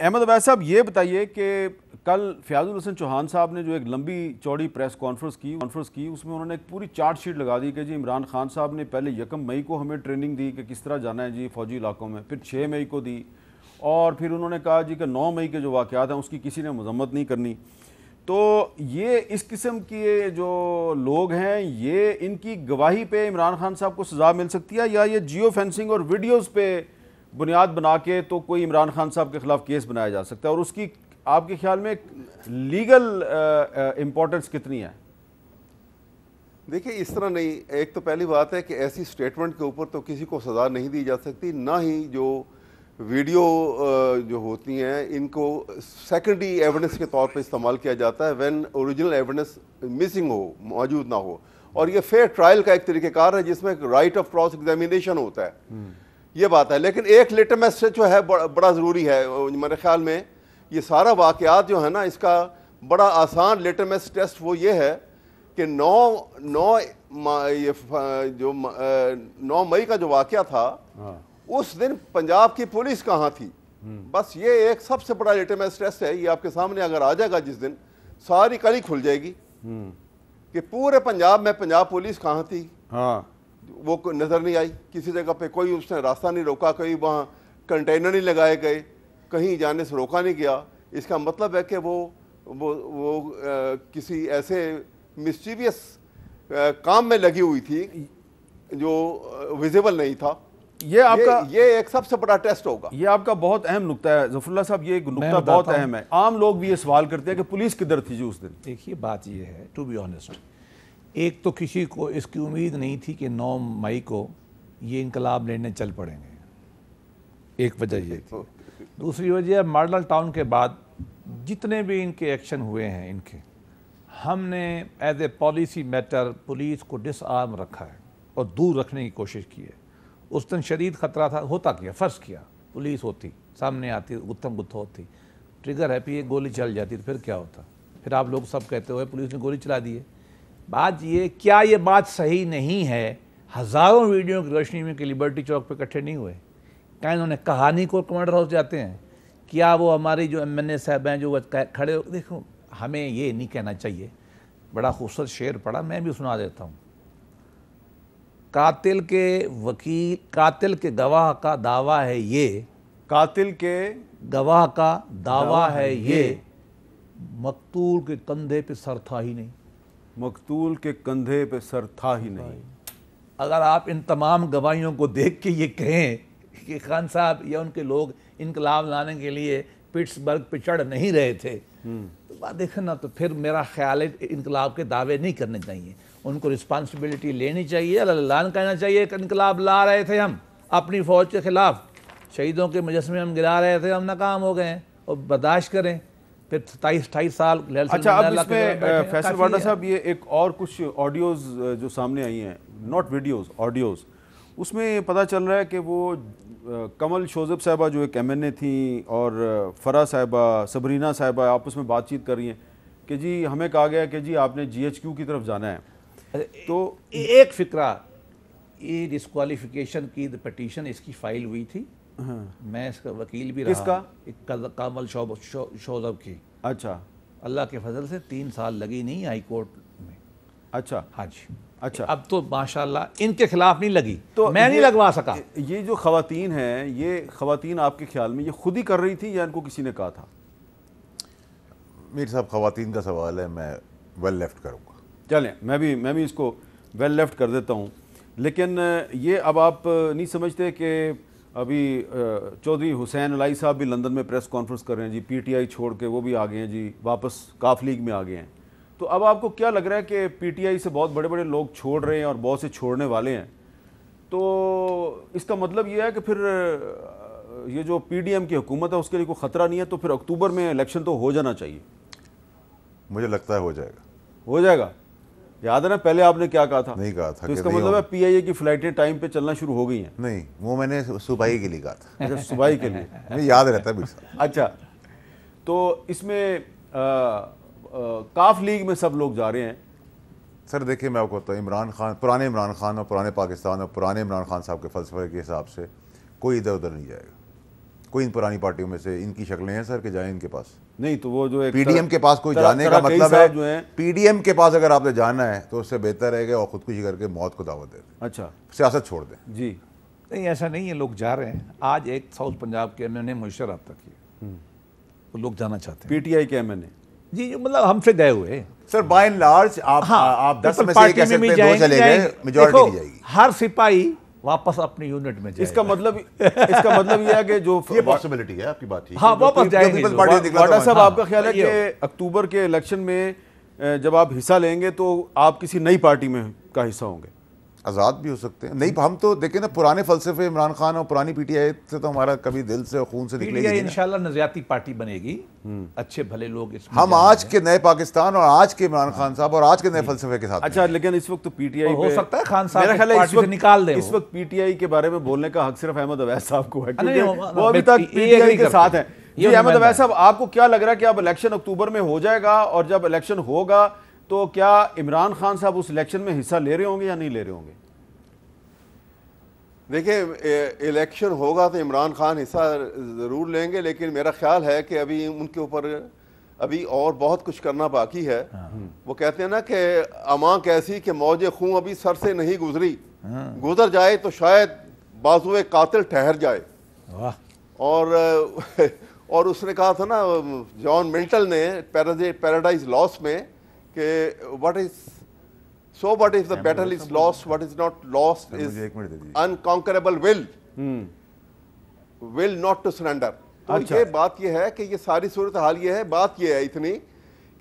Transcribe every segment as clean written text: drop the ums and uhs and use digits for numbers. अहमद अवैस साहब ये बताइए कि कल फयाजुल हसन चौहान साहब ने जो एक लंबी चौड़ी प्रेस कॉन्फ्रेंस की उसमें उन्होंने एक पूरी चार्ट शीट लगा दी कि जी इमरान खान साहब ने पहले 1 मई को हमें ट्रेनिंग दी कि किस तरह जाना है जी फौजी इलाकों में, फिर 6 मई को दी और फिर उन्होंने कहा जी कि 9 मई के जो वाक़ात हैं उसकी किसी ने मजम्मत नहीं करनी। तो ये इस किस्म के जो लोग हैं ये इनकी गवाही पर इमरान खान साहब को सज़ा मिल सकती है या ये जियो फेंसिंग और वीडियोज़ पर बुनियाद बना के तो कोई इमरान खान साहब के खिलाफ केस बनाया जा सकता है और उसकी आपके ख्याल में लीगल इम्पोर्टेंस कितनी है? देखिए इस तरह नहीं, एक तो पहली बात है कि ऐसी स्टेटमेंट के ऊपर तो किसी को सज़ा नहीं दी जा सकती, ना ही जो वीडियो जो होती हैं इनको सेकेंडरी एविडेंस के तौर पे इस्तेमाल किया जाता है व्हेन ओरिजिनल एविडेंस मिसिंग हो, मौजूद ना हो। और ये फेयर ट्रायल का एक तरीक़ेकार है जिसमें राइट ऑफ क्रॉस एग्जामिनेशन होता है, ये बात है। लेकिन एक लेटर मैसेज जो है बड़ा ज़रूरी है मेरे ख्याल में। ये सारा वाक़यात जो है ना इसका बड़ा आसान लेटर मैसेज टेस्ट वो ये है कि 9 मई का जो वाक़या था उस दिन पंजाब की पुलिस कहाँ थी, बस ये एक सबसे बड़ा लेटर मैसेज टेस्ट है। ये आपके सामने अगर आ जाएगा जिस दिन सारी कली खुल जाएगी कि पूरे पंजाब में पंजाब पुलिस कहाँ थी। हाँ, वो नज़र नहीं आई किसी जगह पे, कोई उसने रास्ता नहीं रोका, कोई वहाँ कंटेनर नहीं लगाए गए, कहीं जाने से रोका नहीं गया। इसका मतलब है कि वो किसी ऐसे मिस्चीवियस काम में लगी हुई थी जो विजिबल नहीं था। ये आपका ये एक सबसे बड़ा टेस्ट होगा। ये आपका बहुत अहम नुक्ता है ज़फरुल्लाह साहब, ये एक नुक्ता बहुत अहम है। आम लोग भी ये सवाल करते हैं कि पुलिस किधर थी जी उस दिन। देखिए बात ये है, टू बी ऑनेस्ट, एक तो किसी को इसकी उम्मीद नहीं थी कि 9 मई को ये इनकलाब लेने चल पड़ेंगे, एक वजह ये थी। दूसरी वजह मॉडल टाउन के बाद जितने भी इनके एक्शन हुए हैं इनके, हमने as a policy matter police को डिसआर्म रखा है और दूर रखने की कोशिश की है। उस दिन शदीद ख़तरा था, होता क्या, फ़र्ज़ किया पुलिस होती सामने आती, गुत्थम गुत्थ होती, ट्रिगर हैप्पी एक गोली चल जाती, तो फिर क्या होता, फिर आप लोग सब कहते हुए पुलिस ने गोली चला दी है। बात ये, क्या ये बात सही नहीं है? हज़ारों वीडियो की रोशनी में कि लिबर्टी चौक पे इकट्ठे नहीं हुए, क्या इन्होंने कहानी को कमांडर हाउस जाते हैं? क्या वो हमारी जो MNA साहब हैं जो खड़े, देखो हमें ये नहीं कहना चाहिए, बड़ा खूबसूरत शेर पड़ा, मैं भी सुना देता हूँ। कातिल के वकील, कातिल के गवाह का दावा है ये, कातिल के गवाह का दावा है ये, मकतूल के कंधे पे सर था ही नहीं, मकतूल के कंधे पे सर था ही नहीं। अगर आप इन तमाम गवाहियों को देख के ये कहें कि खान साहब या उनके लोग इनकलाब लाने के लिए पिट्सबर्ग पे चढ़ नहीं रहे थे, तो बात देखें ना, तो फिर मेरा ख्याल है इनकलाब के दावे नहीं करने चाहिए, उनको रिस्पांसिबिलिटी लेनी चाहिए, अल्लाह कहना चाहिए कि इनकलाब ला रहे थे हम अपनी फ़ौज के ख़िलाफ़, शहीदों के मुजस्मे हम गिरा रहे थे, हम नाकाम हो गए और बर्दाश्त करें। फिर 27-28 साल। अच्छा, अब इसमें फैसल वाडा साहब ये एक और कुछ ऑडियोज़ जो सामने आई हैं, नॉट वीडियोज़, ऑडियोज़, उसमें पता चल रहा है कि वो कमल शौकत साहिबा जो एक MNA थी और फरा साहिबा, सबरीना साहिबा, आपस में बातचीत कर रही हैं कि जी हमें कहा गया कि जी आपने GHQ की तरफ जाना है। तो एक फ़िक्रा, ये डिस्क्वालिफिकेशन की पटिशन इसकी फाइल हुई थी, मैं इसका वकील भी रहा। किसका? कामल शौकत की। अच्छा, अल्लाह के फजल से 3 साल लगी नहीं हाई कोर्ट में। अच्छा, हाँ जी। अच्छा, अब तो माशाल्लाह इनके खिलाफ नहीं लगी, तो मैं नहीं लगवा सका। ये जो खवातीन हैं, ये खवातीन आपके ख्याल में ये खुद ही कर रही थी या इनको किसी ने कहा था? मीर साहब, खवातीन का सवाल है, मैं वेल लेफ्ट करूँगा। चलें, मैं भी इसको वेल लेफ्ट कर देता हूँ। लेकिन ये अब आप नहीं समझते कि अभी चौधरी हुसैन इलाही साहब भी लंदन में प्रेस कॉन्फ्रेंस कर रहे हैं जी, PTI छोड़ के वो भी आ गए हैं जी, वापस काफ लीग में आ गए हैं। तो अब आपको क्या लग रहा है कि PTI से बहुत बड़े बड़े लोग छोड़ रहे हैं और बहुत से छोड़ने वाले हैं, तो इसका मतलब ये है कि फिर ये जो PDM की हुकूमत है उसके लिए कोई ख़तरा नहीं है, तो फिर अक्टूबर में इलेक्शन तो हो जाना चाहिए। मुझे लगता है हो जाएगा, हो जाएगा। याद है ना पहले आपने क्या कहा था? नहीं कहा था। तो इसका मतलब है PIA की फ्लाइटें टाइम पे चलना शुरू हो गई हैं? नहीं, वो मैंने सुबह के लिए कहा था। अच्छा, सुबह के लिए। नहीं, याद रहता है बिल्कुल। अच्छा, तो इसमें काफ लीग में सब लोग जा रहे हैं। सर देखिए, मैं आपको बताऊँ, इमरान खान, पुराने इमरान खान और पुराने पाकिस्तान और पुराने इमरान खान साहब के फलसफे के हिसाब से कोई इधर उधर नहीं जाएगा। कोई इन पुरानी पार्टियों में से इनकी शक्लें हैं सर कि जाएं इनके पास? नहीं तो वो जो एक पीडीएम के पास कोई जाने का मतलब है जो है, पीडीएम के पास अगर आपने जाना है तो उससे बेहतर है कि और खुदकुशी करके मौत को दावत दे दें, अच्छा सियासत छोड़ दें। जी नहीं, ऐसा नहीं है, लोग जा रहे हैं। आज एक साउथ पंजाब के एमएनए मुझसे रब्ता किया, वो लोग जाना चाहते हैं। पीटीआई के एमएनए जी मतलब हमसे गए हुए सर, बाय एंड लार्ज आप 10 में से कैसे दो चले गए, मेजॉरिटी की जाएगी। हर सिपाही वापस अपनी यूनिट में जाएगा। इसका मतलब यह है कि जो ये पॉसिबिलिटी है आपकी बात ठीक है, वापस जाएंगे। वाडा साहब आपका ख्याल है कि अक्टूबर के इलेक्शन में जब आप हिस्सा लेंगे तो आप किसी नई पार्टी में का हिस्सा होंगे? आज़ाद भी हो सकते हैं। नहीं हम तो देखें ना, पुराने फलसफे इमरान खान और पुरानी पीटीआई से तो हमारा कभी दिल से और खून से निकलेगा। इंशाल्लाह नज़रियाती पार्टी बनेगी, अच्छे भले लोग इसमें। हम आज के नए पाकिस्तान और आज के इमरान खान साहब और आज के नए फलसफे के साथ। अच्छा लेकिन इस वक्त तो पीटीआई हो सकता है खान साहब मेरा ख्याल है इस वक्त निकाल दें। इस वक्त पीटीआई के बारे में बोलने का हक सिर्फ अहमद अवैस साहब को है, वो अभी तक पीटीआई के साथ है। जी अहमद अवैस साहब, आपको क्या लग रहा है कि अब इलेक्शन अक्टूबर में हो जाएगा और जब इलेक्शन होगा तो क्या इमरान खान साहब उस इलेक्शन में हिस्सा ले रहे होंगे या नहीं ले रहे होंगे? देखिए इलेक्शन होगा तो इमरान खान हिस्सा ज़रूर लेंगे, लेकिन मेरा ख्याल है कि अभी उनके ऊपर अभी और बहुत कुछ करना बाकी है। वो कहते हैं ना कि अमां कैसी कि मौजे खूं अभी सर से नहीं गुजरी, गुजर जाए तो शायद बाजुए कातिल ठहर जाए। और उसने कहा था ना जॉन मिल्टन ने पैराडाइज लॉस्ट में कि what if the battle is lost, what is not lost is unconquerable will not to surrender। तो ये बात ये है कि ये सारी सूरत हाल ये है, बात ये है इतनी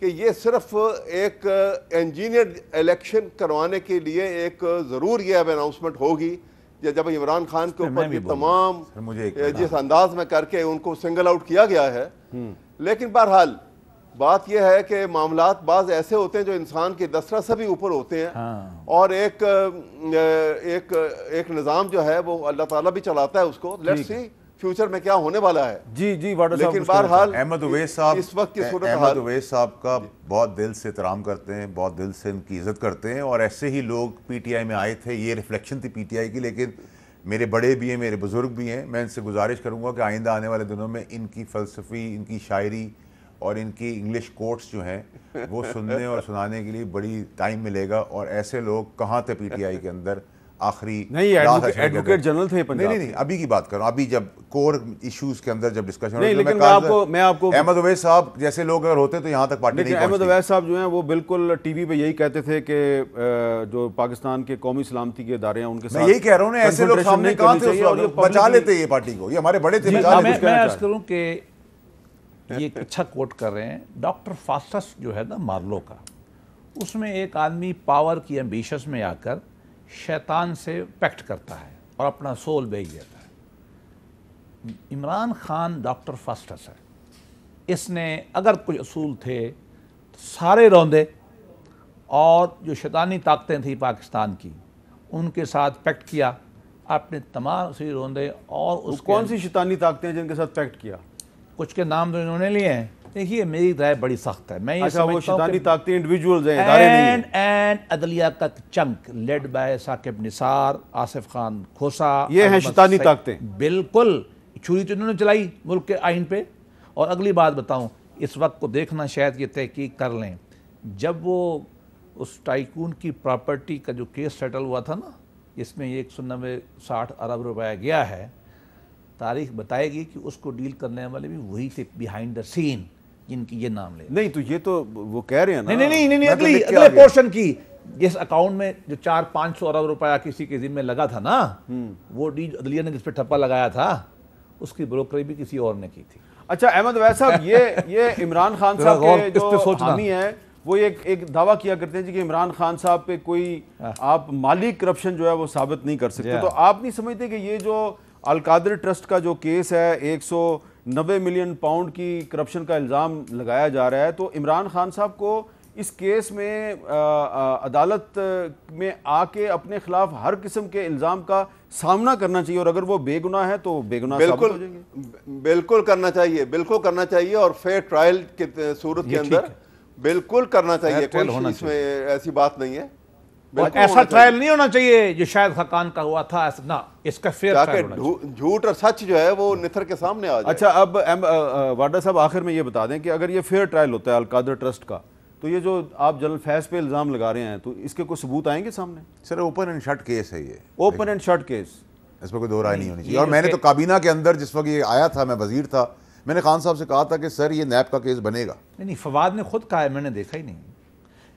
कि ये सिर्फ एक इंजीनियर्ड इलेक्शन करवाने के लिए एक ज़रूर ये अब अनाउंसमेंट होगी जब इमरान खान के ऊपर तमाम जिस अंदाज में करके उनको सिंगल आउट किया गया है। लेकिन बहरहाल बात यह है कि मामलात बाज ऐसे होते हैं जो इंसान के दस्तरस से भी ऊपर होते हैं। हाँ। और एक एक एक निज़ाम जो है वो अल्लाह ताला भी चलाता है उसको। लेट्स सी फ्यूचर में क्या होने वाला है। जी जी वाडा साहब, लेकिन बहरहाल अहमद अवैस साहब इस वक्त की सूरत हाल, अहमद अवैस साहब का बहुत दिल से एहतराम करते हैं, बहुत दिल से इनकी इज्जत करते हैं और ऐसे ही लोग पीटीआई में आए थे। ये रिफ्लेक्शन थी पीटीआई की, लेकिन मेरे बड़े भी हैं, मेरे बुजुर्ग भी हैं। मैं इनसे गुजारिश करूँगा कि आइंदा आने वाले दिनों में इनकी फलसफी, इनकी शायरी और इनकी इंग्लिश कोट्स जो हैं वो सुनने और सुनाने के लिए बड़ी टाइम मिलेगा। और ऐसे लोग कहाँ थे पीटीआई के अंदर आखिरी नहीं एडवोकेट जनरल थे पंजाब। नहीं अभी की बात कर रहा हूँ, अभी जब कोर इश्यूज के अंदर जब डिस्कशन नहीं, लेकिन मैं आपको अहमद अवैस साहब जैसे लोग अगर होते तो यहाँ तक पार्टी नहीं। अहमद अवैस साहब जो हैं वो बिल्कुल टीवी पे यही कहते थे कि जो पाकिस्तान के कौमी सलामती के इदारे हैं उनके साथ, यही कह रहा हूँ ऐसे लोग सामने कहाँ थे, बचा लेते ये पार्टी को, ये हमारे बड़े थे। ये एक अच्छा कोट कर रहे हैं, डॉक्टर फास्टस जो है ना मार्लो का, उसमें एक आदमी पावर की एम्बिशस में आकर शैतान से पैक्ट करता है और अपना सोल बेच देता है। इमरान खान डॉक्टर फास्टस है, इसने अगर कुछ असूल थे सारे रौंदे और जो शैतानी ताकतें थी पाकिस्तान की उनके साथ पैक्ट किया, अपने तमाम सही रौंदे। और उस कौन सी शैतानी ताकतें जिनके साथ पैक्ट किया, कुछ के नाम तो इन्होंने लिए हैं। देखिए मेरी राय बड़ी सख्त है, मैं ये अदलिया का chunk led by Saqib Nisar, Asif Khan Khosa, ये हैं शैतानी ताकतें। बिल्कुल छुरी तो इन्होंने चलाई मुल्क के आइन पे। और अगली बात बताऊं, इस वक्त को देखना शायद ये तहकीक कर लें, जब वो उस टाइकून की प्रॉपर्टी का जो केस सेटल हुआ था ना, इसमें 190-60 अरब रुपया गया है। तारीख बताएगी कि उसको डील करने वाले भी वही थे बिहाइंड द सीन जिनकी ये नाम ले। नहीं तो ये तो वो कह रहे हैं ना, नहीं अगले पोर्शन की जिस अकाउंट में जो 400-500 अरब रुपया किसी के जिम्मे लगा था ना, वो डील अदलिया ने जिस पे ठप्पा लगाया था उसकी ब्रोकरी भी किसी और ने की थी। अच्छा अहमद अवैस साहब, ये इमरान खान साहब के जो सोचनी है वो एक दावा किया करते हैं कि इमरान खान साहब पे कोई आप माली करप्शन जो है वो साबित नहीं कर सकते, तो आप नहीं समझते कि ये जो अल कादिर ट्रस्ट का जो केस है 190 मिलियन पाउंड की करप्शन का इल्ज़ाम लगाया जा रहा है, तो इमरान खान साहब को इस केस में अदालत में आके अपने खिलाफ हर किस्म के इल्ज़ाम का सामना करना चाहिए और अगर वो बेगुनाह है तो बेगुनाह बिल्कुल हो जाएंगे। बिल्कुल करना चाहिए, बिल्कुल करना चाहिए और फेयर ट्रायल के सूरत के अंदर बिल्कुल करना चाहिए, कोई इसमें ऐसी बात नहीं है। और ऐसा ट्रायल नहीं होना चाहिए जो शायद खान का हुआ था। ना, इसका झूठ और सच जो है वो निथर के सामने आ जाए। अच्छा, अब वाडा साहब आखिर में ये बता दें कि अगर ये फेयर ट्रायल होता है अल कादिर ट्रस्ट का, तो ये जो आप जनरल फैज पे इल्ज़ाम लगा रहे हैं, तो इसके कोई सबूत आएंगे सामने? Sir, open and shut case है ये, ओपन एंड शट केस, इसमें कोई दो राय नहीं होनी चाहिए। और मैंने तो काबीना के अंदर जिस वक्त ये आया था, मैं वजीर था, मैंने खान साहब से कहा था कि सर ये नैब का केस बनेगा। नहीं, फवाद ने खुद कहा है, मैंने देखा ही नहीं।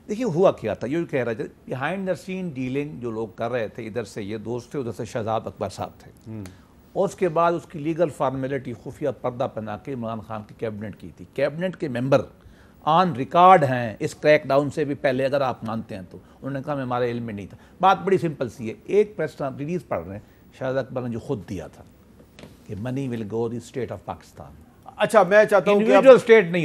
देखिए हुआ क्या था, ये कह रहा था बिहाइंड द सीन डीलिंग जो लोग कर रहे थे, इधर से ये दोस्त थे, उधर से शहजाद अकबर साहब थे, और उसके बाद उसकी लीगल फॉर्मेलिटी खुफिया पर्दा बना के इमरान खान की कैबिनेट की थी। कैबिनेट के मेंबर ऑन रिकॉर्ड हैं इस क्रैकडाउन से भी पहले, अगर आप मानते हैं तो। उन्होंने कहा हमारे इल्म में नहीं था। बात बड़ी सिंपल सी है, एक प्रेस रिलीज पढ़ रहे हैं शहजाद अकबर ने जो खुद दिया था कि money will go the state of Pakistan. अच्छा, मैं चाहता हूँ इंडिविजुअल स्टेट नहीं।